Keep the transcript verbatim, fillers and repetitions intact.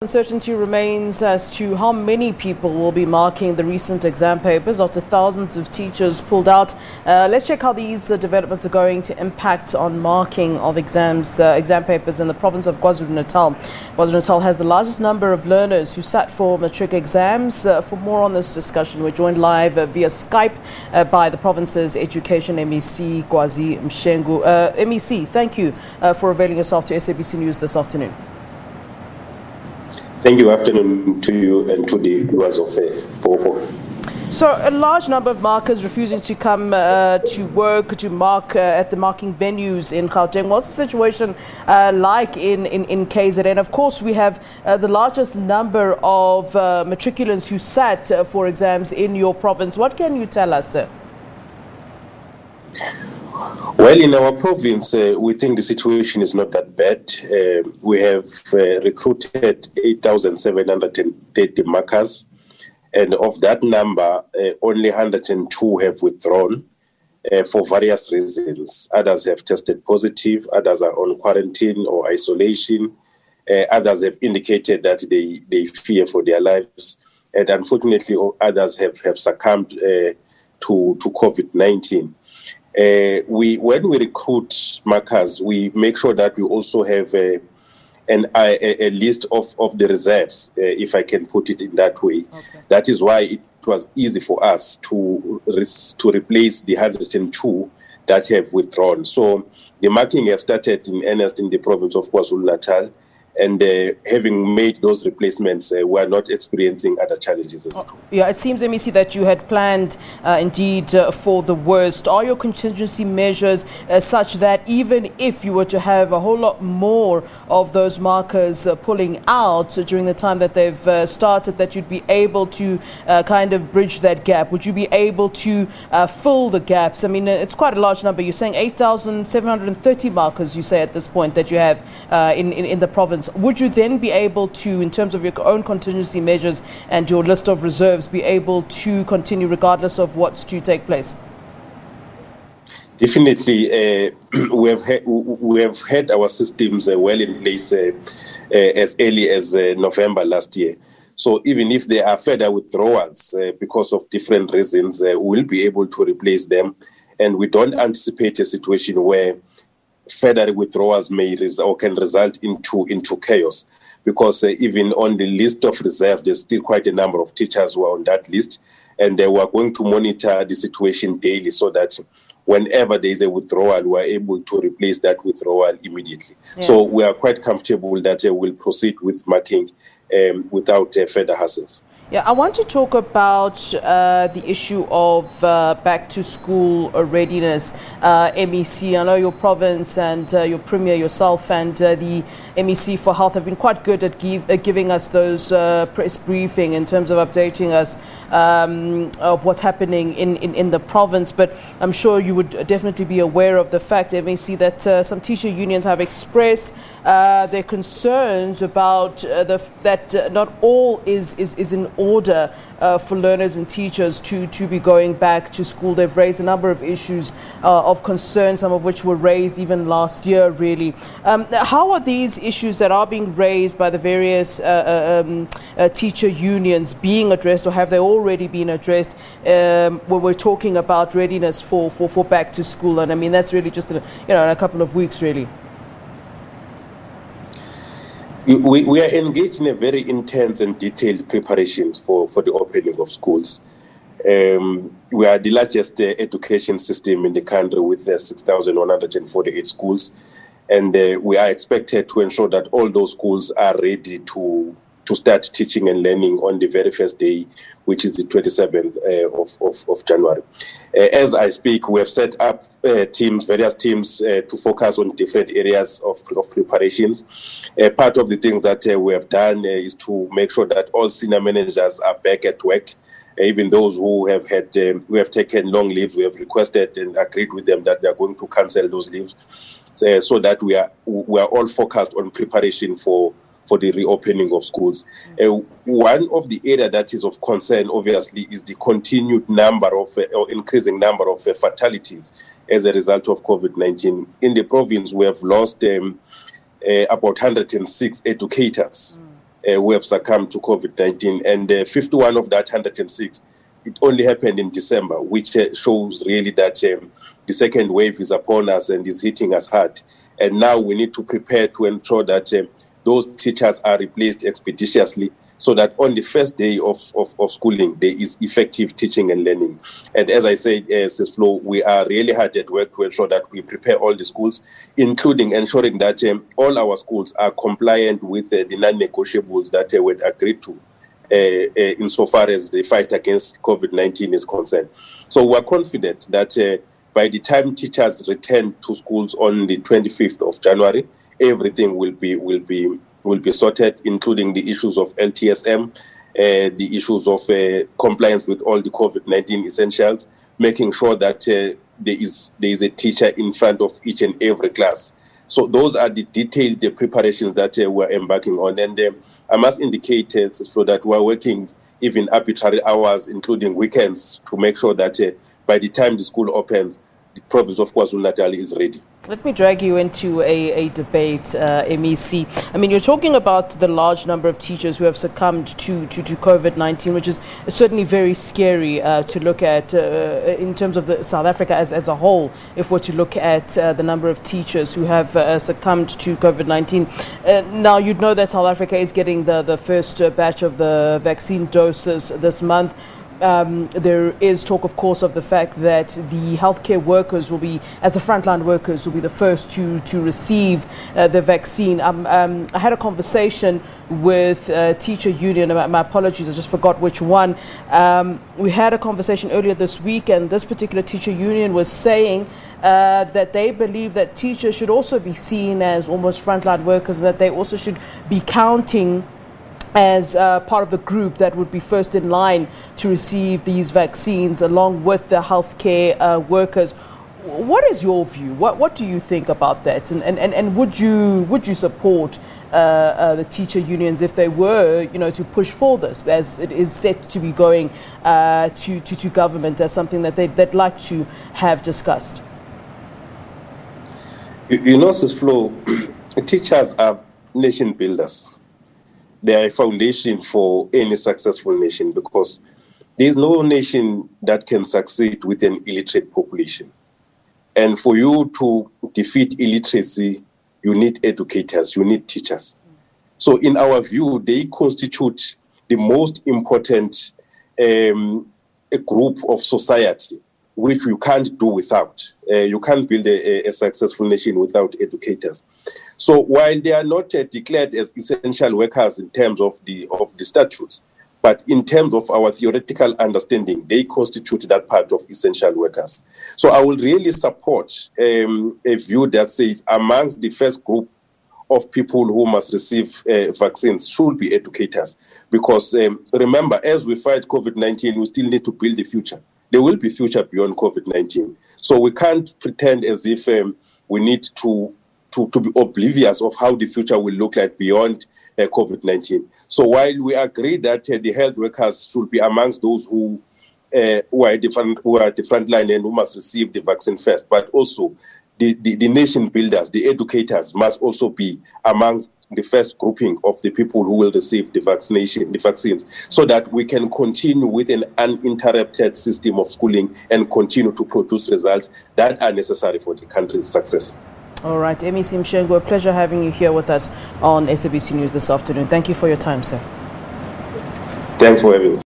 Uncertainty remains as to how many people will be marking the recent exam papers after thousands of teachers pulled out. Uh, let's check how these uh, developments are going to impact on marking of exams, uh, exam papers in the province of KwaZulu-Natal. KwaZulu-Natal has the largest number of learners who sat for matric exams. Uh, for more on this discussion, we're joined live uh, via Skype uh, by the province's Education M E C, Kwazi Mshengu. Uh, M E C, thank you uh, for availing yourself to S A B C News this afternoon. Thank you. Afternoon to you and to the viewers of R A S O F A four oh four. So a large number of markers refusing to come uh, to work, to mark uh, at the marking venues in Gauteng. What's the situation uh, like in, in, in K Z N? Of course, we have uh, the largest number of uh, matriculants who sat uh, for exams in your province. What can you tell us, sir? Well, in our province, uh, we think the situation is not that bad. Uh, we have uh, recruited eight thousand seven hundred thirty markers, and of that number, uh, only one hundred and two have withdrawn uh, for various reasons. Others have tested positive, others are on quarantine or isolation, uh, others have indicated that they, they fear for their lives, and unfortunately, others have, have succumbed uh, to, to COVID nineteen. Uh, we, when we recruit markers, we make sure that we also have a, an, a, a list of, of the reserves, uh, if I can put it in that way. Okay. That is why it was easy for us to, to replace the one hundred and two that have withdrawn. So the marking have started in earnest in the province of KwaZulu-Natal. And uh, having made those replacements, uh, we are not experiencing other challenges as well. Yeah, it seems, M E C, that you had planned uh, indeed uh, for the worst. Are your contingency measures uh, such that even if you were to have a whole lot more of those markers uh, pulling out during the time that they've uh, started, that you'd be able to uh, kind of bridge that gap? Would you be able to uh, fill the gaps? I mean, it's quite a large number. You're saying eight thousand seven hundred thirty markers, you say, at this point that you have uh, in, in, in the province. Would you then be able to, in terms of your own contingency measures and your list of reserves, be able to continue regardless of what's to take place? Definitely, uh, we have had, we have had our systems uh, well in place uh, uh, as early as uh, November last year. So even if there are further withdrawals uh, because of different reasons, uh, we'll be able to replace them, and we don't anticipate a situation where further withdrawals may res or can result into into chaos, because uh, even on the list of reserve, there's still quite a number of teachers who are on that list, and they were going to monitor the situation daily so that whenever there is a withdrawal, we are able to replace that withdrawal immediately. Yeah. So we are quite comfortable that uh, we'll proceed with marking um, without uh, further hassles. Yeah, I want to talk about uh, the issue of uh, back-to-school readiness, uh, M E C. I know your province and uh, your Premier, yourself, and uh, the M E C for Health have been quite good at give, uh, giving us those uh, press briefing in terms of updating us um, of what's happening in, in, in the province. But I'm sure you would definitely be aware of the fact, M E C, that uh, some teacher unions have expressed uh, their concerns about uh, the f that uh, not all is, is, is in order uh, for learners and teachers to, to be going back to school. They've raised a number of issues uh, of concern, some of which were raised even last year, really. Um, how are these issues that are being raised by the various uh, um, uh, teacher unions being addressed, or have they already been addressed um, when we're talking about readiness for, for, for back to school? And I mean, that's really just in a, you know, in a couple of weeks, really. We, we are engaged in a very intense and detailed preparations for, for the opening of schools. Um, we are the largest uh, education system in the country with uh, six thousand one hundred and forty-eight schools. And uh, we are expected to ensure that all those schools are ready to, to start teaching and learning on the very first day, which is the twenty-seventh uh, of, of, of January. Uh, as I speak, we have set up Uh, teams, various teams uh, to focus on different areas of, of preparations. Uh, part of the things that uh, we have done uh, is to make sure that all senior managers are back at work. Uh, even those who have had, um, who have taken long leaves, we have requested and agreed with them that they are going to cancel those leaves, uh, so that we are we are all focused on preparation for for the reopening of schools. Uh, one of the area that is of concern, obviously, is the continued number of, uh, or increasing number of uh, fatalities as a result of COVID nineteen. In the province, we have lost um, uh, about one hundred and six educators. Mm. uh, who have succumbed to COVID nineteen, and uh, fifty-one of that one hundred and six, it only happened in December, which uh, shows really that um, the second wave is upon us and is hitting us hard. And now we need to prepare to ensure that um, those teachers are replaced expeditiously, so that on the first day of, of, of schooling, there is effective teaching and learning. And as I said, uh, Sis Flo, we are really hard at work to ensure that we prepare all the schools, including ensuring that um, all our schools are compliant with uh, the non-negotiables that uh, were agreed to uh, uh, insofar as the fight against COVID nineteen is concerned. So we're confident that uh, by the time teachers return to schools on the twenty-fifth of January, everything will be will be will be sorted, including the issues of L T S M, uh, the issues of uh, compliance with all the COVID nineteen essentials, making sure that uh, there is there is a teacher in front of each and every class. So those are the detailed the preparations that uh, we're embarking on. And uh, I must indicate uh, so that we're working even arbitrary hours, including weekends, to make sure that uh, by the time the school opens, the province of KwaZulu-Natal is ready. Let me drag you into a, a debate, uh, M E C. I mean, you're talking about the large number of teachers who have succumbed to, to, to COVID nineteen, which is certainly very scary uh, to look at uh, in terms of the South Africa as, as a whole, if we're to look at uh, the number of teachers who have uh, succumbed to COVID nineteen. Uh, now, you'd know that South Africa is getting the, the first uh, batch of the vaccine doses this month. Um, there is talk, of course, of the fact that the healthcare workers will be, as the frontline workers, will be the first to, to receive uh, the vaccine. Um, um, I had a conversation with uh, teacher union, my, my apologies, I just forgot which one. Um, we had a conversation earlier this week, and this particular teacher union was saying Uh, that they believe that teachers should also be seen as almost frontline workers, that they also should be counting as uh, part of the group that would be first in line to receive these vaccines, along with the healthcare uh, workers. What is your view? What What do you think about that? And and, and, and would you would you support uh, uh, the teacher unions if they were, you know, to push for this, as it is set to be going uh, to, to to government as something that they they'd like to have discussed? You, you know, Sis Flo, teachers are nation builders. They are a foundation for any successful nation, because there is no nation that can succeed with an illiterate population. And for you to defeat illiteracy, you need educators, you need teachers. So in our view, they constitute the most important um, a group of society, which you can't do without. Uh, you can't build a, a successful nation without educators. So while they are not uh, declared as essential workers in terms of the of the statutes, but in terms of our theoretical understanding, they constitute that part of essential workers. So I will really support um, a view that says amongst the first group of people who must receive uh, vaccines should be educators. Because um, remember, as we fight COVID nineteen, we still need to build the future. There will be future beyond COVID nineteen. So we can't pretend as if um, we need to To, to be oblivious of how the future will look like beyond uh, COVID nineteen. So while we agree that uh, the health workers should be amongst those who, uh, who, are different, who are at the front line and who must receive the vaccine first, but also the, the, the nation builders, the educators must also be amongst the first grouping of the people who will receive the vaccination, the vaccines, so that we can continue with an uninterrupted system of schooling and continue to produce results that are necessary for the country's success. All right, M E C Mshengu, a pleasure having you here with us on S A B C News this afternoon. Thank you for your time, sir. Thanks for having us.